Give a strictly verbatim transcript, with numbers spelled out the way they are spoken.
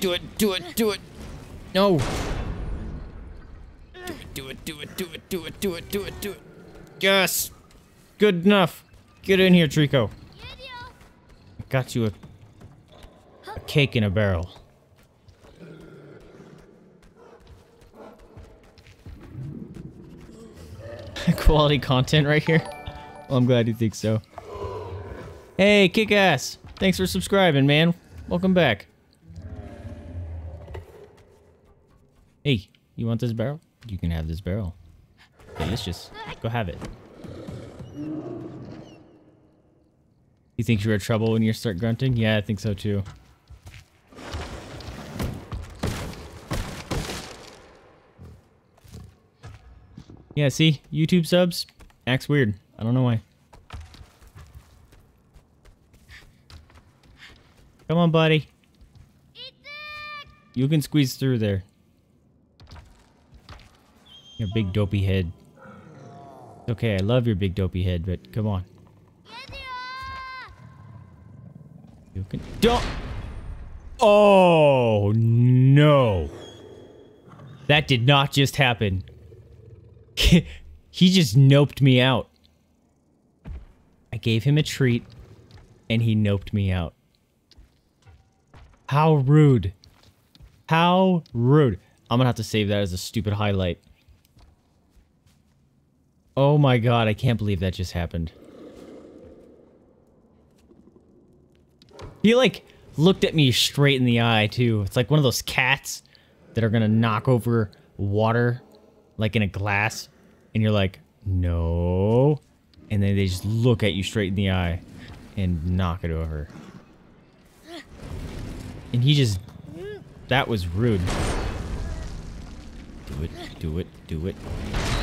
Do it, do it, do it. No. Do it, do it, do it, do it, do it, do it, do it. Yes. Good enough. Get in here, Trico. I got you a, a cake in a barrel. Quality content right here. Well, I'm glad you think so. Hey, kick ass. Thanks for subscribing, man. Welcome back. Hey, you want this barrel? You can have this barrel. Delicious. Go have it. You think you're in trouble when you start grunting? Yeah, I think so too. Yeah, see? YouTube subs acts weird. I don't know why. Come on, buddy. You can squeeze through there. Your big dopey head. Okay, I love your big dopey head, but come on. You can don't. Oh no! That did not just happen. He just noped me out. I gave him a treat, and he noped me out. How rude! How rude! I'm gonna have to save that as a stupid highlight. Oh my god, I can't believe that just happened. He like looked at me straight in the eye too. It's like one of those cats that are gonna knock over water like in a glass and you're like, no. And then they just look at you straight in the eye and knock it over. And he just, that was rude. Do it, do it, do it.